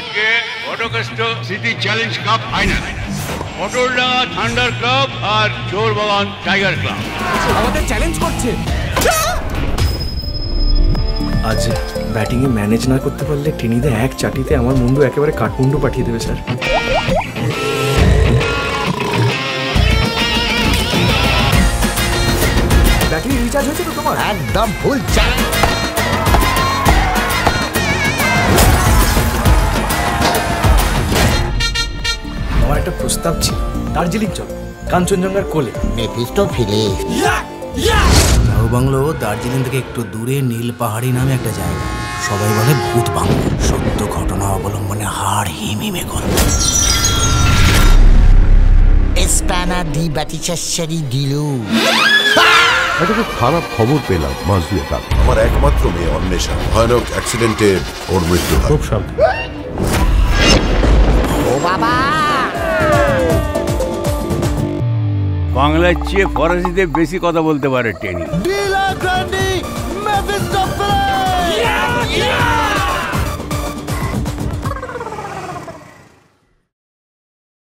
আজকে অটোকেস্টো city challenge cup final অটোলডা থান্ডার ক্লাব আর চোরবাগান টাইগার ক্লাব আমাদের চ্যালেঞ্জ করছে। আজ ব্যাটিং এ ম্যানেজ না করতে পারলে টেনিদা এক চাটিতে আমার মুন্ডু একেবারে কাঠমুন্ডু পাঠিয়ে দেবে স্যার। ব্যাটারি রিচার্জ হয়েছে তো তোমার? একদম ফুল চার্জ। আমার একটা প্রস্তাব ছিল, দার্জিলিং চলো, কাঞ্চনজঙ্ঘার কোলে মেফিস্টো ফিরে। বাংলো দার্জিলিং থেকে একটু দূরে নীল পাহাড়ি নামে একটা জায়গা, সবাই বলে ভূত বাংলো। সত্য ঘটনা অবলম্বনে হাড় হিমহিমে গল্প। একটা খারাপ খবর পেলাম মাস দুয়েক আগে, আমার একমাত্র মেয়ে অন্বেষা ভয়ানক অ্যাক্সিডেন্টে ওর মৃত্যু। খুব সাবধান। ও বাবা, বাংলার চেয়ে ফরাসিতে বেশি কথা বলতে পারে টেনি।